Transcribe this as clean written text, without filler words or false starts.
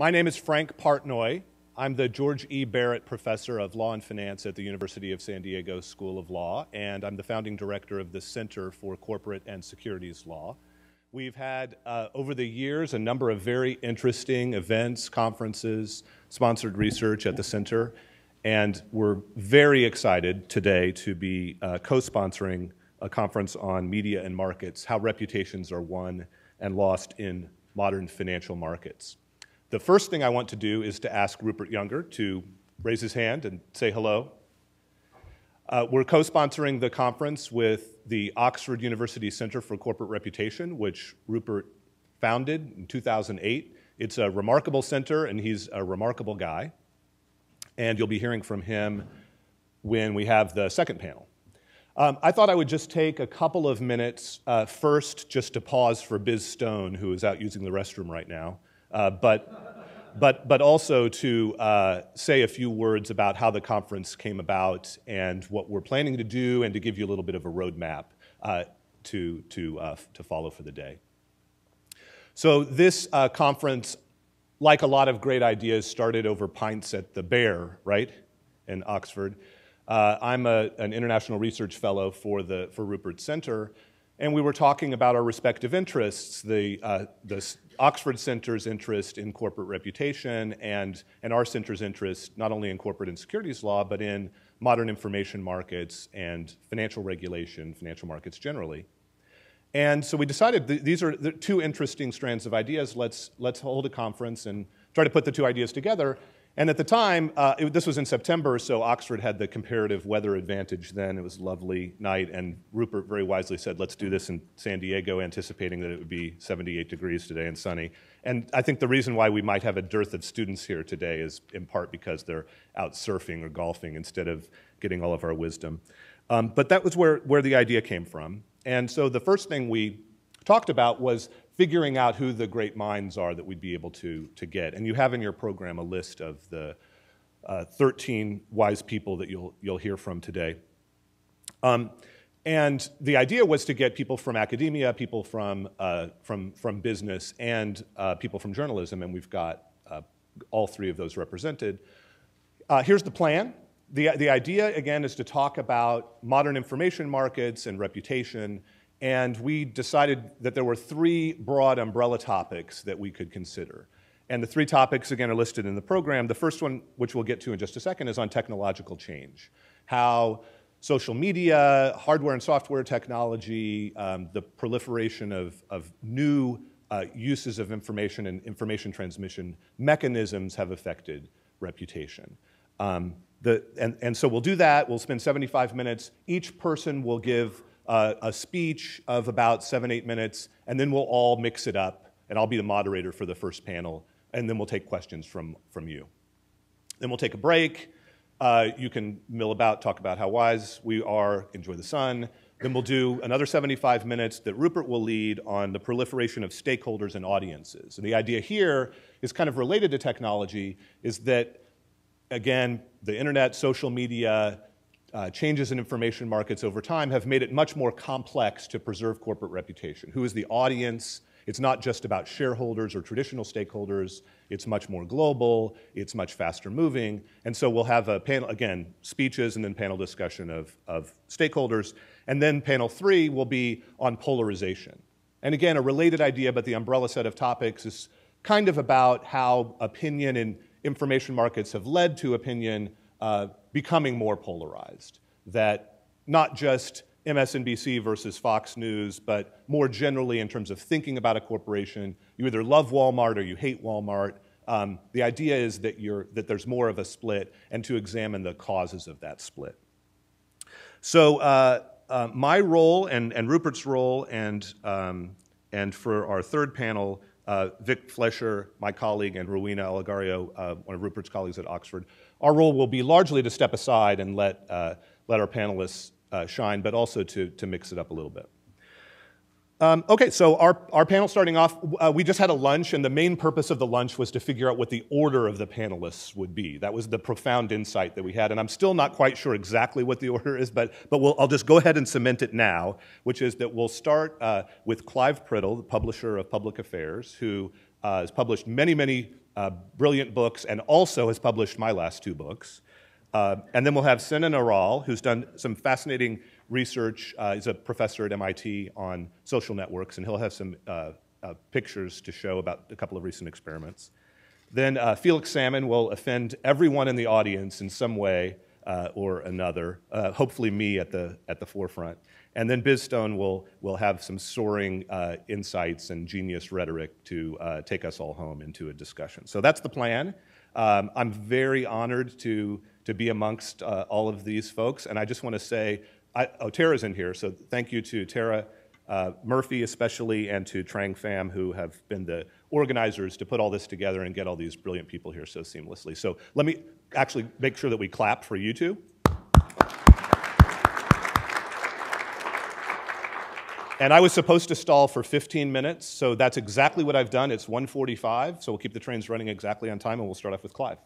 My name is Frank Partnoy. I'm the George E. Barrett Professor of Law and Finance at the University of San Diego School of Law, and I'm the founding director of the Center for Corporate and Securities Law. We've had, over the years, a number of very interesting events, conferences, sponsored research at the center, and we're very excited today to be co-sponsoring a conference on media and markets, how reputations are won and lost in modern financial markets. The first thing I want to do is to ask Rupert Younger to raise his hand and say hello. We're co-sponsoring the conference with the Oxford University Center for Corporate Reputation, which Rupert founded in 2008. It's a remarkable center, and he's a remarkable guy. And you'll be hearing from him when we have the second panel. I thought I would just take a couple of minutes first just to pause for Biz Stone, who is out using the restroom right now, but also to say a few words about how the conference came about and what we're planning to do, and to give you a little bit of a roadmap to follow for the day. So this conference, like a lot of great ideas, started over pints at the Bear, right, in Oxford. I'm an international research fellow for Rupert Center, and we were talking about our respective interests, the Oxford Center's interest in corporate reputation and our center's interest not only in corporate and securities law, but in modern information markets and financial regulation, financial markets generally. And so we decided these are the two interesting strands of ideas. Let's hold a conference and try to put the two ideas together. And at the time, this was in September, so Oxford had the comparative weather advantage then. It was a lovely night, and Rupert very wisely said, let's do this in San Diego, anticipating that it would be 78 degrees today and sunny. And I think the reason why we might have a dearth of students here today is in part because they're out surfing or golfing instead of getting all of our wisdom. But that was where the idea came from. And so the first thing we talked about was figuring out who the great minds are that we'd be able to get. And you have in your program a list of the 13 wise people that you'll hear from today. And the idea was to get people from academia, people from business, and people from journalism, and we've got all three of those represented. Here's the plan. The idea, again, is to talk about modern information markets and reputation, and we decided that there were three broad umbrella topics that we could consider. And the three topics, again, are listed in the program. The first one, which we'll get to in just a second, is on technological change. How social media, hardware and software technology, the proliferation of new uses of information and information transmission mechanisms have affected reputation. And so we'll do that. We'll spend 75 minutes. Each person will give a speech of about 7 to 8 minutes, and then we'll all mix it up, and I'll be the moderator for the first panel, and then we'll take questions from you. Then we'll take a break. You can mill about, talk about how wise we are, enjoy the sun. Then we'll do another 75 minutes that Rupert will lead on the proliferation of stakeholders and audiences. And the idea here is kind of related to technology, is that, again, the internet, social media, changes in information markets over time have made it much more complex to preserve corporate reputation. Who is the audience? It's not just about shareholders or traditional stakeholders. It's much more global. It's much faster moving. And so we'll have a panel, again, speeches and then panel discussion of stakeholders. And then panel three will be on polarization. And again, a related idea, but the umbrella set of topics is kind of about how opinion and information markets have led to opinion becoming more polarized, that not just MSNBC versus Fox News, but more generally in terms of thinking about a corporation, you either love Walmart or you hate Walmart. The idea is that, that there's more of a split, and to examine the causes of that split. So my role and Rupert's role, and for our third panel, Vic Flescher, my colleague, and Ruena Aligario, one of Rupert's colleagues at Oxford, our role will be largely to step aside and let our panelists shine, but also to mix it up a little bit. Okay, so our panel starting off, we just had a lunch, and the main purpose of the lunch was to figure out what the order of the panelists would be. That was the profound insight that we had, and I'm still not quite sure exactly what the order is, but I'll just go ahead and cement it now, which is that we'll start with Clive Priddle, the publisher of Public Affairs, who has published many brilliant books, and also has published my last two books. And then we'll have Senan Aral, who's done some fascinating research. He's a professor at MIT on social networks, and he'll have some pictures to show about a couple of recent experiments. Then Felix Salmon will offend everyone in the audience in some way or another, hopefully me at the forefront. And then Biz Stone will have some soaring insights and genius rhetoric to take us all home into a discussion. So that's the plan. I'm very honored to be amongst all of these folks. And I just want to say, Tara's in here, so thank you to Tara Murphy especially, and to Trang Pham, who have been the organizers to put all this together and get all these brilliant people here so seamlessly. So let me actually make sure that we clap for you two. And I was supposed to stall for 15 minutes, so that's exactly what I've done. It's 1:45, so we'll keep the trains running exactly on time, and we'll start off with Clive.